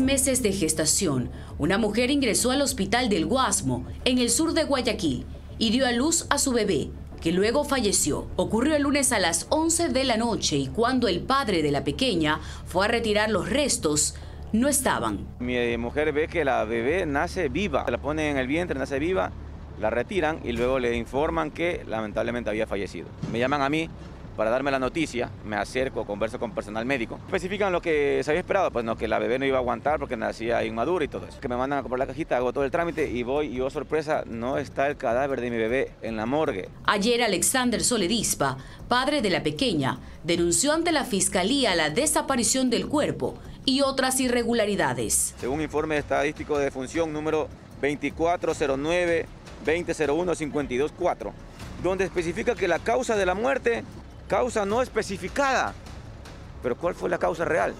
6 meses de gestación, una mujer ingresó al Hospital del Guasmo, en el sur de Guayaquil, y dio a luz a su bebé, que luego falleció. Ocurrió el lunes a las 11 de la noche y cuando el padre de la pequeña fue a retirar los restos, no estaban. Mi mujer ve que la bebé nace viva, se la pone en el vientre, nace viva, la retiran y luego le informan que lamentablemente había fallecido. Me llaman a mí para darme la noticia, me acerco, converso con personal médico. Especifican lo que se había esperado, pues no, que la bebé no iba a aguantar porque nacía inmadura y todo eso. Que me mandan a comprar la cajita, hago todo el trámite y voy y, oh sorpresa, no está el cadáver de mi bebé en la morgue. Ayer Alexander Soledispa, padre de la pequeña, denunció ante la fiscalía la desaparición del cuerpo y otras irregularidades. Según informe estadístico de defunción número 2409-2001-524, donde especifica que la causa de la muerte, causa no especificada. Pero ¿cuál fue la causa real?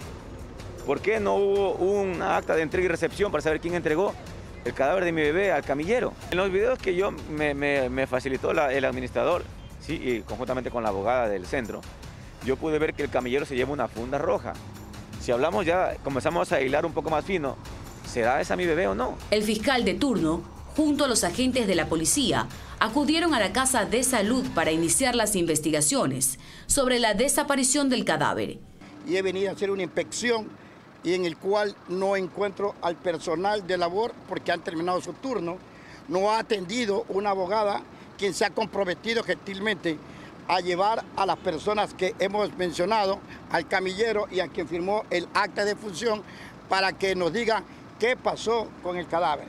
¿Por qué no hubo un acta de entrega y recepción para saber quién entregó el cadáver de mi bebé al camillero? En los videos que yo me facilitó el administrador, ¿sí? Y conjuntamente con la abogada del centro, yo pude ver que el camillero se lleva una funda roja. Si hablamos ya, comenzamos a hilar un poco más fino, ¿será esa mi bebé o no? El fiscal de turno, junto a los agentes de la policía, acudieron a la Casa de Salud para iniciar las investigaciones sobre la desaparición del cadáver. Y he venido a hacer una inspección y en el cual no encuentro al personal de labor porque han terminado su turno. No ha atendido una abogada quien se ha comprometido gentilmente a llevar a las personas que hemos mencionado, al camillero y a quien firmó el acta de defunción para que nos diga qué pasó con el cadáver.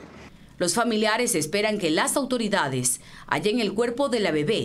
Los familiares esperan que las autoridades hallen el cuerpo de la bebé.